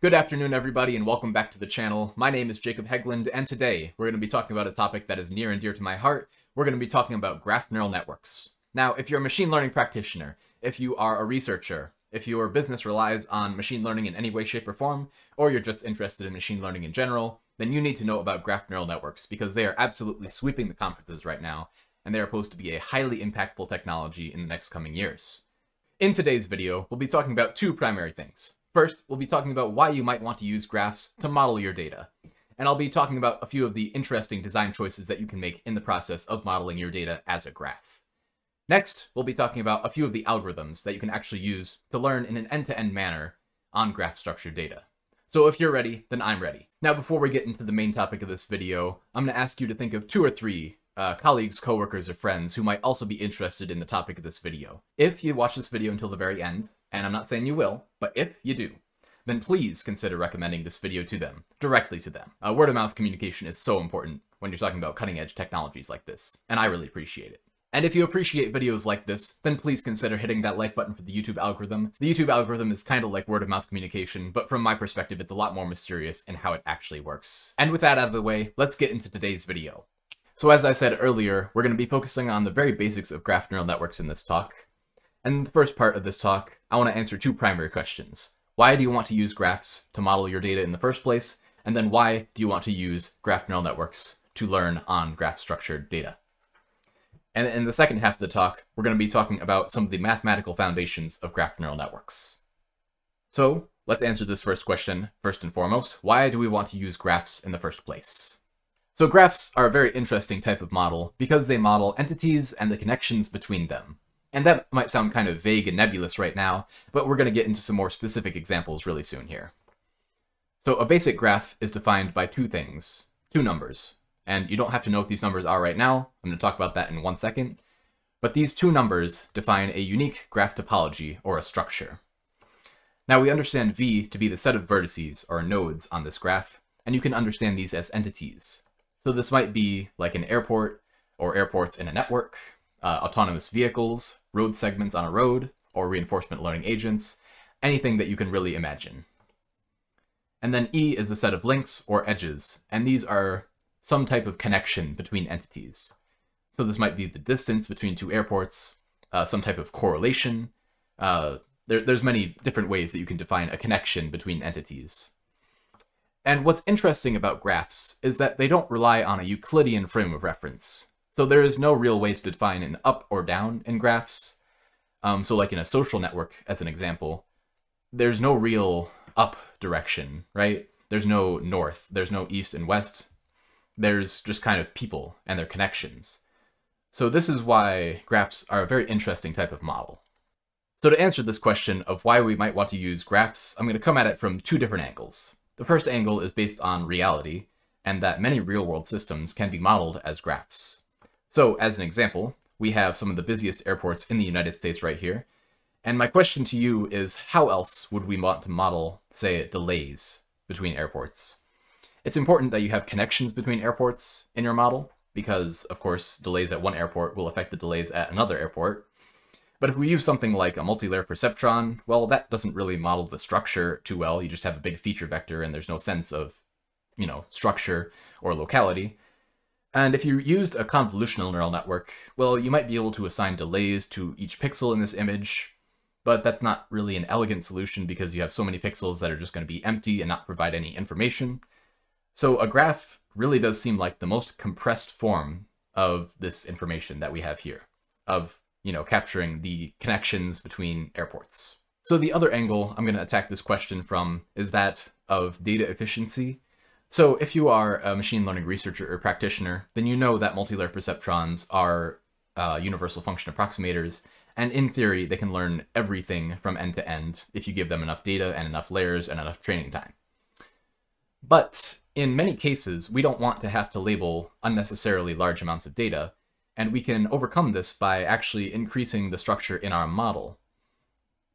Good afternoon, everybody, and welcome back to the channel. My name is Jacob Heglund, and today we're going to be talking about a topic that is near and dear to my heart. We're going to be talking about graph neural networks. Now, if you're a machine learning practitioner, if you are a researcher, if your business relies on machine learning in any way, shape, or form, or you're just interested in machine learning in general, then you need to know about graph neural networks because they are absolutely sweeping the conferences right now, and they are supposed to be a highly impactful technology in the next coming years. In today's video, we'll be talking about two primary things. First, we'll be talking about why you might want to use graphs to model your data. And I'll be talking about a few of the interesting design choices that you can make in the process of modeling your data as a graph. Next, we'll be talking about a few of the algorithms that you can actually use to learn in an end-to-end manner on graph structured data. So if you're ready, then I'm ready. Now, before we get into the main topic of this video, I'm going to ask you to think of two or three colleagues, coworkers, or friends who might also be interested in the topic of this video. If you watch this video until the very end, and I'm not saying you will, but if you do, then please consider recommending this video to them, directly to them. Word-of-mouth communication is so important when you're talking about cutting-edge technologies like this, and I really appreciate it. And if you appreciate videos like this, then please consider hitting that like button for the YouTube algorithm. The YouTube algorithm is kind of like word-of-mouth communication, but from my perspective, it's a lot more mysterious in how it actually works. And with that out of the way, let's get into today's video. So as I said earlier, we're going to be focusing on the very basics of graph neural networks in this talk. And in the first part of this talk, I want to answer two primary questions. Why do you want to use graphs to model your data in the first place? And then why do you want to use graph neural networks to learn on graph-structured data? And in the second half of the talk, we're going to be talking about some of the mathematical foundations of graph neural networks. So let's answer this first question first and foremost. Why do we want to use graphs in the first place? So graphs are a very interesting type of model because they model entities and the connections between them. And that might sound kind of vague and nebulous right now, but we're going to get into some more specific examples really soon here. So a basic graph is defined by two things, two numbers. And you don't have to know what these numbers are right now. I'm going to talk about that in 1 second. But these two numbers define a unique graph topology or a structure. Now we understand V to be the set of vertices or nodes on this graph, and you can understand these as entities. So this might be like an airport or airports in a network, autonomous vehicles, road segments on a road, or reinforcement learning agents, anything that you can really imagine. And then E is a set of links or edges, and these are some type of connection between entities. So this might be the distance between two airports, some type of correlation. There's many different ways that you can define a connection between entities. And what's interesting about graphs is that they don't rely on a Euclidean frame of reference. So there is no real way to define an up or down in graphs. So like in a social network, as an example, there's no real up direction, right? There's no north, there's no east and west. There's just kind of people and their connections. So this is why graphs are a very interesting type of model. So to answer this question of why we might want to use graphs, I'm going to come at it from two different angles. The first angle is based on reality, and that many real-world systems can be modeled as graphs. So, as an example, we have some of the busiest airports in the United States right here, and my question to you is, how else would we want to model, say, delays between airports? It's important that you have connections between airports in your model, because, of course, delays at one airport will affect the delays at another airport. But if we use something like a multi-layer perceptron, well, that doesn't really model the structure too well. You just have a big feature vector and there's no sense of, you know, structure or locality. And if you used a convolutional neural network, well, you might be able to assign delays to each pixel in this image, but that's not really an elegant solution because you have so many pixels that are just going to be empty and not provide any information. So a graph really does seem like the most compressed form of this information that we have here, of capturing the connections between airports. So the other angle I'm going to attack this question from is that of data efficiency. So if you are a machine learning researcher or practitioner, then you know that multi-layer perceptrons are universal function approximators, and in theory, they can learn everything from end to end if you give them enough data and enough layers and enough training time. But in many cases, we don't want to have to label unnecessarily large amounts of data. And we can overcome this by actually increasing the structure in our model.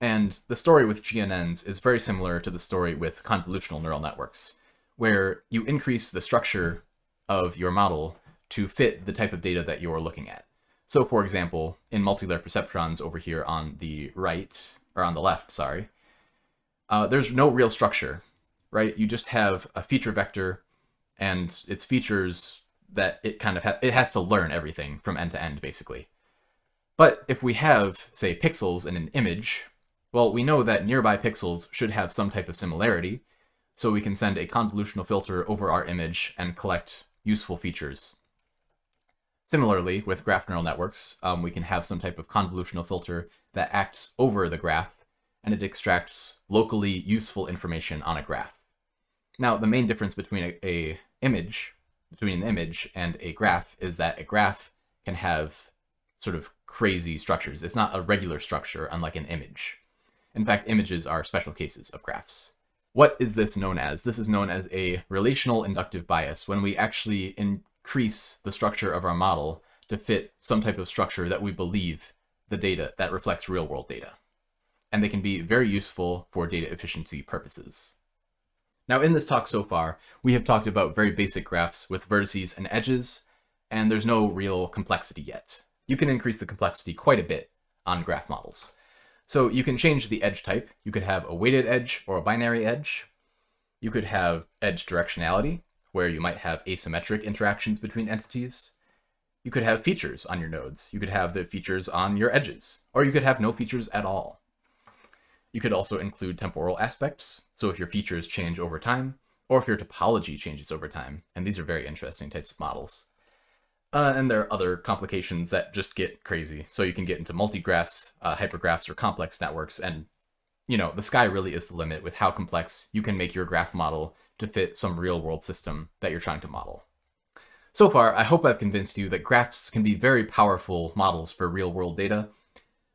And the story with GNNs is very similar to the story with convolutional neural networks, where you increase the structure of your model to fit the type of data that you're looking at. So for example, in multi-layer perceptrons over here on the right, or on the left, sorry, there's no real structure. right? You just have a feature vector and its features that it kind of it has to learn everything from end to end, basically. But if we have, say, pixels in an image, well, we know that nearby pixels should have some type of similarity, so we can send a convolutional filter over our image and collect useful features. Similarly, with graph neural networks, we can have some type of convolutional filter that acts over the graph, and it extracts locally useful information on a graph. Now, the main difference between an image and a graph is that a graph can have sort of crazy structures. It's not a regular structure, unlike an image. In fact, images are special cases of graphs. What is this known as? This is known as a relational inductive bias, when we actually increase the structure of our model to fit some type of structure that we believe the data that reflects real-world data. And they can be very useful for data efficiency purposes. Now, in this talk so far, we have talked about very basic graphs with vertices and edges, and there's no real complexity yet. You can increase the complexity quite a bit on graph models. So you can change the edge type. You could have a weighted edge or a binary edge. You could have edge directionality, where you might have asymmetric interactions between entities. You could have features on your nodes. You could have the features on your edges, or you could have no features at all. You could also include temporal aspects, so if your features change over time, or if your topology changes over time, and these are very interesting types of models. And there are other complications that just get crazy, so you can get into multigraphs, hypergraphs, or complex networks, and, you know, the sky really is the limit with how complex you can make your graph model to fit some real-world system that you're trying to model. So far, I hope I've convinced you that graphs can be very powerful models for real-world data.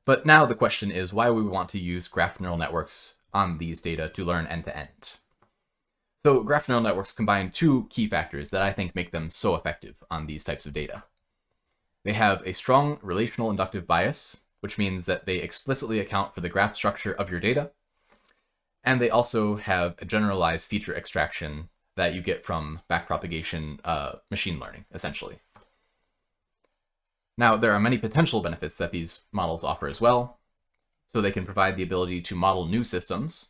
But now the question is why we want to use graph neural networks on these data to learn end-to-end. So graph neural networks combine two key factors that I think make them so effective on these types of data. They have a strong relational inductive bias, which means that they explicitly account for the graph structure of your data, and they also have a generalized feature extraction that you get from backpropagation machine learning, essentially. Now, there are many potential benefits that these models offer as well. So they can provide the ability to model new systems.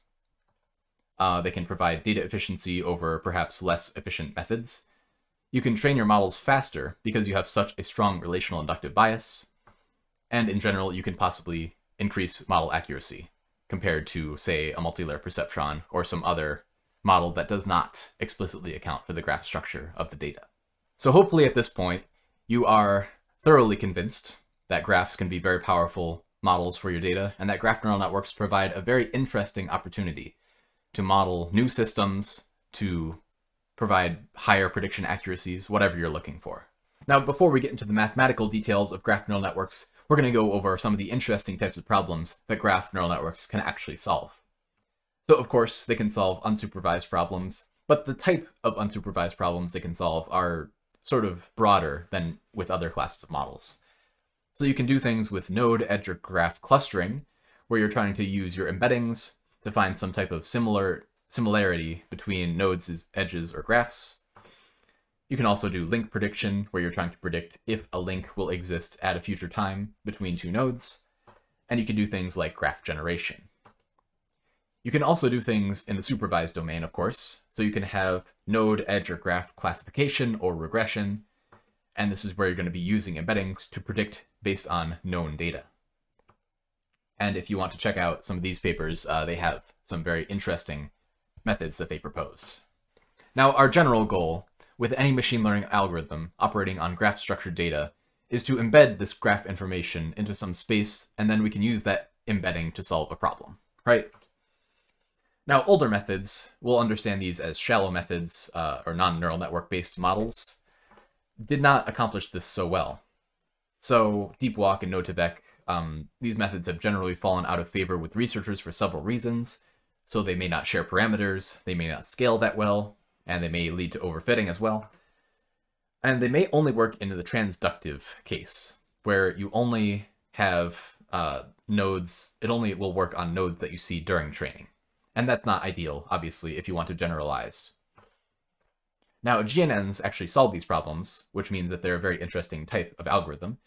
They can provide data efficiency over perhaps less efficient methods. You can train your models faster because you have such a strong relational inductive bias. And in general, you can possibly increase model accuracy compared to, say, a multilayer perceptron or some other model that does not explicitly account for the graph structure of the data. So hopefully at this point, you are thoroughly convinced that graphs can be very powerful models for your data, and that graph neural networks provide a very interesting opportunity to model new systems, to provide higher prediction accuracies, whatever you're looking for. Now, before we get into the mathematical details of graph neural networks, we're going to go over some of the interesting types of problems that graph neural networks can actually solve. So, of course, they can solve unsupervised problems, but the type of unsupervised problems they can solve are sort of broader than with other classes of models. So you can do things with node, edge, or graph clustering, where you're trying to use your embeddings to find some type of similarity between nodes, edges, or graphs. You can also do link prediction, where you're trying to predict if a link will exist at a future time between two nodes. And you can do things like graph generation. You can also do things in the supervised domain, of course. So you can have node, edge, or graph classification or regression. And this is where you're going to be using embeddings to predict based on known data. And if you want to check out some of these papers, they have some very interesting methods that they propose. Now, our general goal with any machine learning algorithm operating on graph structured data is to embed this graph information into some space, and then we can use that embedding to solve a problem, right? Now, older methods, we'll understand these as shallow methods or non-neural network-based models, did not accomplish this so well. So DeepWalk and Node2Vec, these methods have generally fallen out of favor with researchers for several reasons. So they may not share parameters, they may not scale that well, and they may lead to overfitting as well. And they may only work in the transductive case, where you only have nodes, it only will work on nodes that you see during training. And that's not ideal, obviously, if you want to generalize. Now, GNNs actually solve these problems, which means that they're a very interesting type of algorithm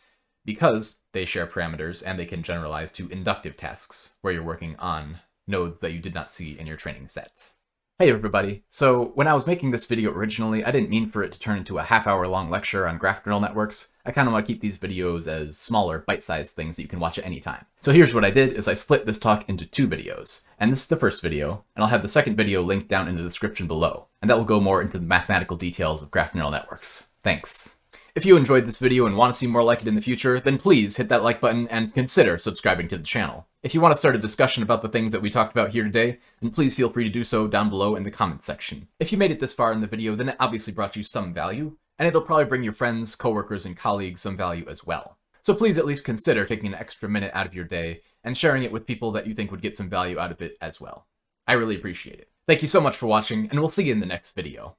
because they share parameters and they can generalize to inductive tasks where you're working on nodes that you did not see in your training set. Hey everybody. So when I was making this video originally, I didn't mean for it to turn into a half-hour long lecture on graph neural networks. I kind of want to keep these videos as smaller, bite-sized things that you can watch at any time. So here's what I did is I split this talk into two videos. And this is the first video, and I'll have the second video linked down in the description below. And that will go more into the mathematical details of graph neural networks. Thanks. If you enjoyed this video and want to see more like it in the future, then please hit that like button and consider subscribing to the channel. If you want to start a discussion about the things that we talked about here today, then please feel free to do so down below in the comments section. If you made it this far in the video, then it obviously brought you some value, and it'll probably bring your friends, coworkers, and colleagues some value as well. So please at least consider taking an extra minute out of your day and sharing it with people that you think would get some value out of it as well. I really appreciate it. Thank you so much for watching, and we'll see you in the next video.